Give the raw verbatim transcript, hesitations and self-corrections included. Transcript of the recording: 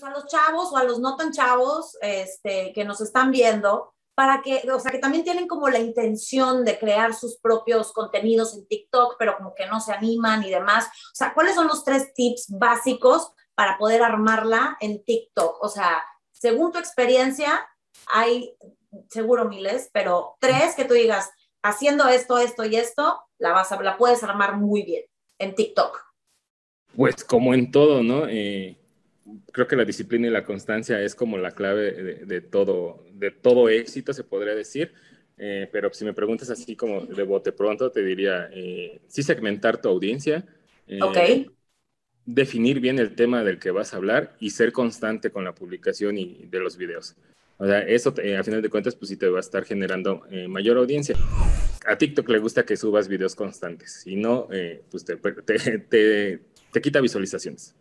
pues a los chavos o a los no tan chavos este, que nos están viendo, para que, o sea, que también tienen como la intención de crear sus propios contenidos en TikTok, pero como que no se animan y demás. O sea, ¿cuáles son los tres tips básicos para poder armarla en TikTok? O sea, según tu experiencia, hay seguro miles, pero tres que tú digas, haciendo esto, esto y esto, la, vas a, la puedes armar muy bien en TikTok. Pues como en todo, ¿no? Eh, creo que la disciplina y la constancia es como la clave de, de, todo, de todo éxito, se podría decir. Eh, pero si me preguntas así como de bote pronto, te diría, eh, sí segmentar tu audiencia. Eh, ok. Definir bien el tema del que vas a hablar y ser constante con la publicación y de los videos. O sea, eso eh, a final de cuentas, pues sí te va a estar generando eh, mayor audiencia. A TikTok le gusta que subas videos constantes. Si no, eh, pues te, te, te, te quita visualizaciones.